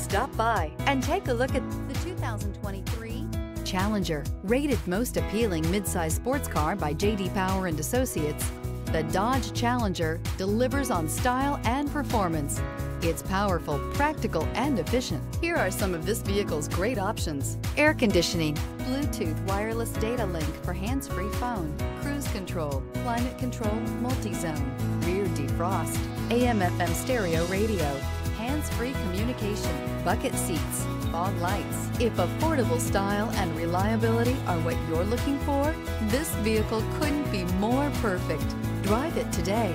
Stop by and take a look at the 2023 Challenger, rated most appealing midsize sports car by J.D. Power and Associates. The Dodge Challenger delivers on style and performance. It's powerful, practical, and efficient. Here are some of this vehicle's great options: air conditioning, Bluetooth wireless data link for hands-free phone, cruise control, climate control, multi-zone, rear defrost, AM/FM stereo radio, hands-free communication, bucket seats, fog lights. If affordable style and reliability are what you're looking for, this vehicle couldn't be more perfect. Drive it today.